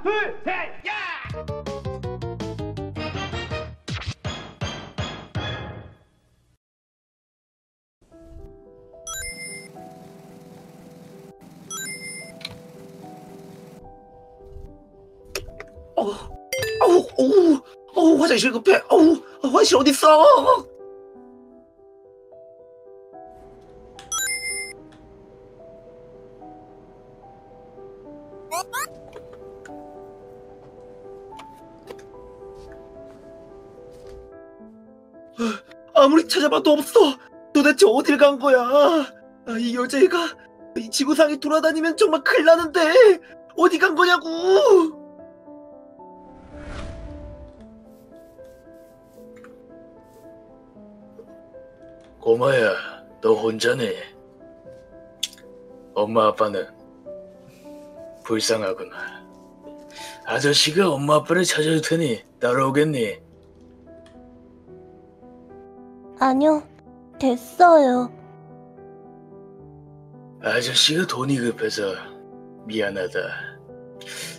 하나, 둘, 셋, 야! 어우, 화장실 급해. 어우, 화장실 어디 있어? 아무리 찾아봐도 없어. 도대체 어딜 간 거야? 이 여자애가 이 지구상에 돌아다니면 정말 큰일 나는데 어디 간 거냐고. 꼬마야, 너 혼자네. 엄마 아빠는? 불쌍하구나. 아저씨가 엄마 아빠를 찾아줄 테니 따라오겠니? 아니요, 됐어요. 아저씨가 돈이 급해서 미안하다.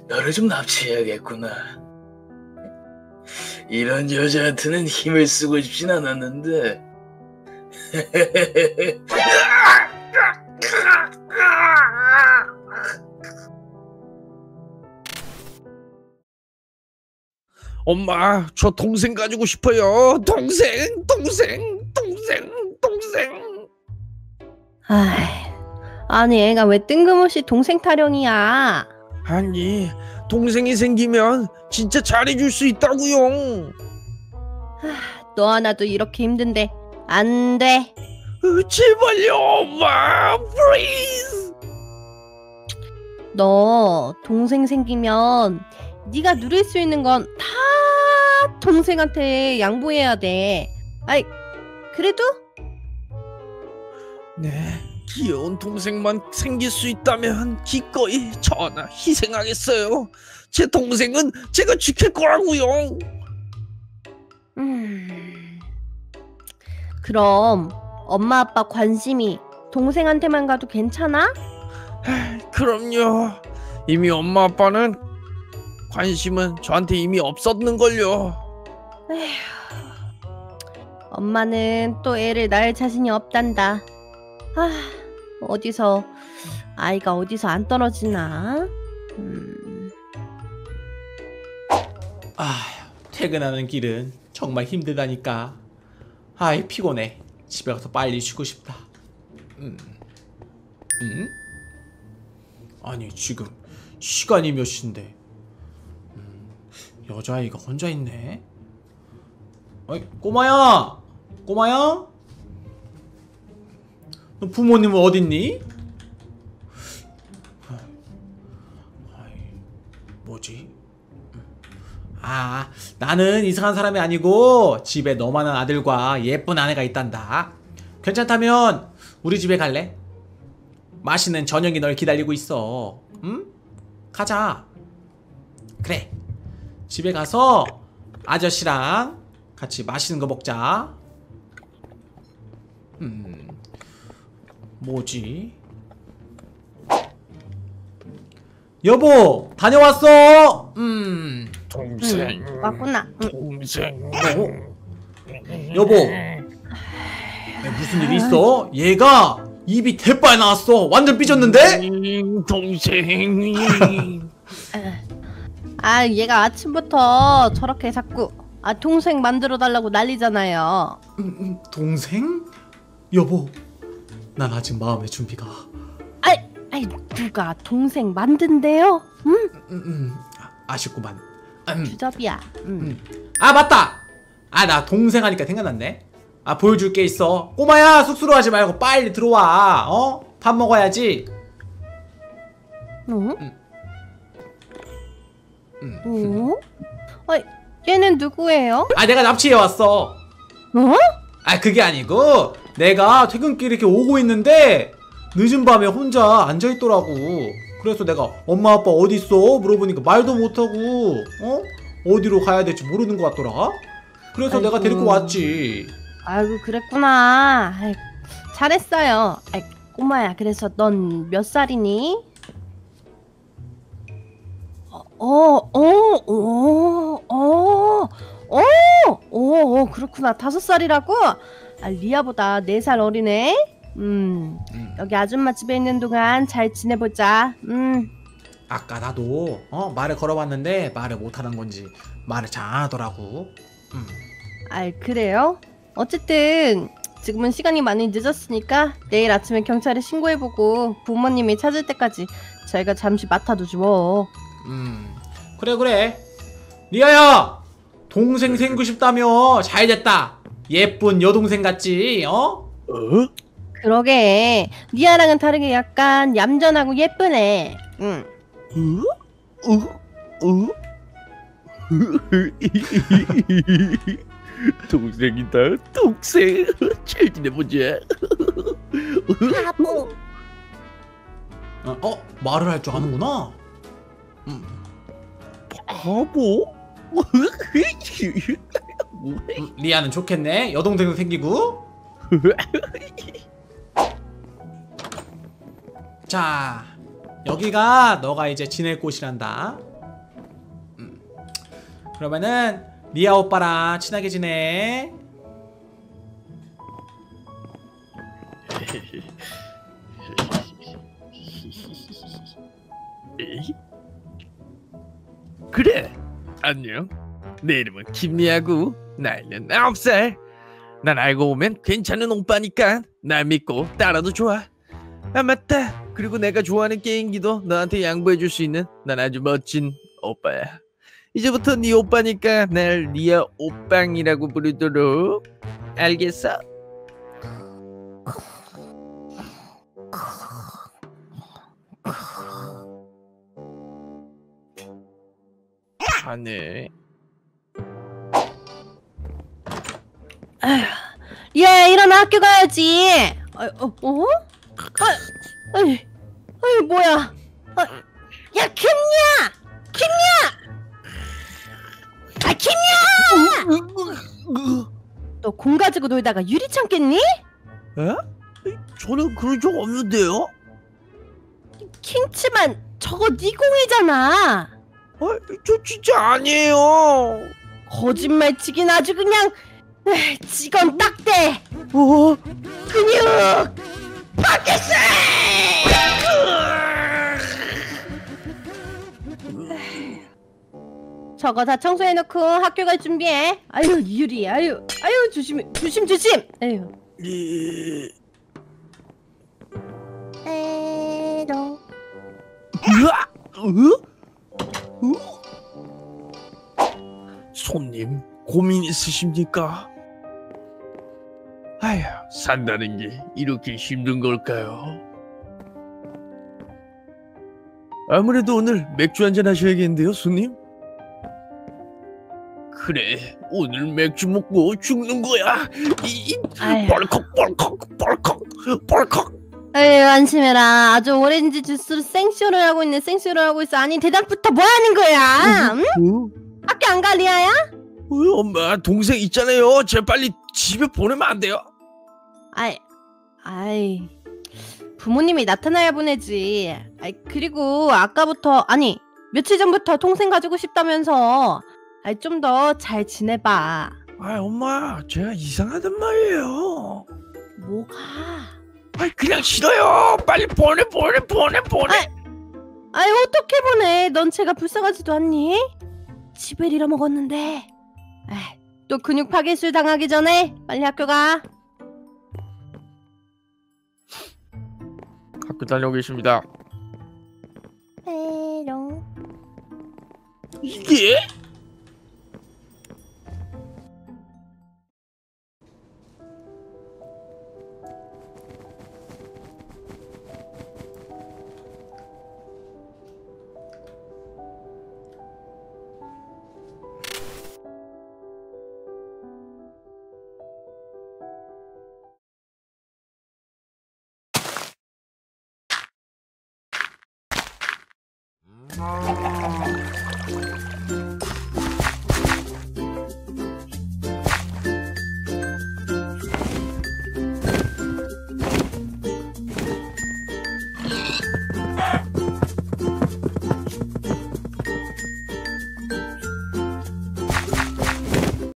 너를 좀 납치해야겠구나. 이런 여자한테는 힘을 쓰고 싶진 않았는데. 엄마, 저 동생 가지고 싶어요. 동생. 아니 애가 왜 뜬금없이 동생 타령이야? 아니, 동생이 생기면 진짜 잘해줄 수 있다고요. 너 하나도 이렇게 힘든데 안 돼. 제발요, 엄마. Please. 너 동생 생기면 네가 누릴 수 있는 건 다 동생한테 양보해야 돼. 아이, 그래도? 네, 귀여운 동생만 생길 수 있다면 기꺼이 저 하나 희생하겠어요. 제 동생은 제가 지킬 거라고요. 그럼 엄마 아빠 관심이 동생한테만 가도 괜찮아? 그럼요. 이미 엄마 아빠는 관심은 저한테 이미 없었는걸요. 에휴, 엄마는 또 애를 낳을 자신이 없단다. 어디서 아이가 어디서 안 떨어지나. 퇴근하는 길은 정말 힘들다니까. 아이, 피곤해. 집에 가서 빨리 쉬고 싶다. 아니, 지금 시간이 몇 시인데? 여자아이가 혼자 있네? 어이, 꼬마야! 꼬마야? 너 부모님은 어딨니? 뭐지? 나는 이상한 사람이 아니고 집에 너만한 아들과 예쁜 아내가 있단다. 괜찮다면 우리 집에 갈래? 맛있는 저녁이 널 기다리고 있어. 응? 가자. 그래, 집에 가서 아저씨랑 같이 맛있는 거 먹자. 뭐지? 여보, 다녀왔어. 동생. 왔구나. 동생. 여보, 무슨 일 있어? 얘가 입이 대빨 나왔어. 완전 삐졌는데? 동생. 얘가 아침부터 저렇게 자꾸 동생 만들어 달라고 난리잖아요. 동생? 여보, 난 아직 마음의 준비가. 아이, 누가 동생 만든대요? 응? 아쉽구만. 주접이야. 맞다! 나 동생 하니까 생각났네. 보여줄 게 있어. 꼬마야, 쑥스러워 하지 말고 빨리 들어와. 밥 먹어야지. 얘는 누구예요? 내가 납치해 왔어. 어? 그게 아니고 내가 퇴근길 이렇게 오고 있는데 늦은 밤에 혼자 앉아있더라고. 그래서 내가 엄마 아빠 어디 있어? 물어보니까 말도 못하고 어디로 가야 될지 모르는 것 같더라. 그래서 내가 데리고 왔지. 아이고, 그랬구나. 잘했어요. 꼬마야, 그래서 넌 몇 살이니? 그렇구나. 5살이라고? 아, 리아보다 4살 어리네. 여기 아줌마 집에 있는 동안 잘 지내보자. 아까 나도 말을 걸어봤는데 말을 못하는 건지 말을 잘 안 하더라고. 아이, 그래요? 어쨌든 지금은 시간이 많이 늦었으니까 내일 아침에 경찰에 신고해보고 부모님이 찾을 때까지 저희가 잠시 맡아두지 뭐. 그래. 리아야! 동생 생기고 싶다며. 잘됐다. 예쁜 여동생 같지? 그러게. 리아랑은 다르게 약간 얌전하고 예쁘네. 동생이다, 동생. 잘 지내보자. 바보. 말을 할 줄 아는구나. 바보? 리아는 좋겠네. 여동생도 생기고. 자, 여기가 너가 이제 지낼 곳이란다. 그러면은 리아 오빠랑 친하게 지내. 그래, 안녕. 내 이름은 김리아고, 나이는 9살. 난 알고 보면 괜찮은 오빠니까 날 믿고 따라도 좋아. 아, 맞다. 그리고 내가 좋아하는 게임기도 너한테 양보해줄 수 있는 난 아주 멋진 오빠야. 이제부터 네 오빠니까 날 리아 오빵이라고 부르도록. 알겠어? 안해. 리아야, 일어나. 학교 가야지. 뭐야? 야, 김리아! 너 공 가지고 놀다가 유리창 깼니? 에? 저는 그런 적 없는데요? 킹치만, 저거 네 공이잖아. 저 진짜 아니에요. 거짓말치긴 아주 그냥. 직원 딱대. 근육 파켓스. 저거 다 청소해놓고 학교 갈 준비해. 아유, 유리. 아유, 조심. 아유. 에로. 손님, 고민 있으십니까? 아휴, 산다는 게 이렇게 힘든 걸까요? 아무래도 오늘 맥주 한잔 하셔야겠는데요, 손님? 그래, 오늘 맥주 먹고 죽는 거야. 벌컥. 에휴, 안심해라. 아주 오렌지 주스로 생쇼를 하고 있어. 아니, 대답부터 뭐 하는 거야? 응? 학교 안 가, 리아야? 엄마, 동생 있잖아요. 쟤 빨리 집에 보내면 안 돼요? 아이, 부모님이 나타나야 보내지. 그리고 아까부터, 아니, 며칠 전부터 동생 가지고 싶다면서. 좀 더 잘 지내봐. 엄마, 제가 이상하단 말이에요. 뭐가? 그냥 싫어요. 빨리 보내. 어떻게 보내? 넌 제가 불쌍하지도 않니? 집에 잃어먹었는데. 또 근육 파괴술 당하기 전에 빨리 학교 가. 학교 다녀오겠습니다. 이게?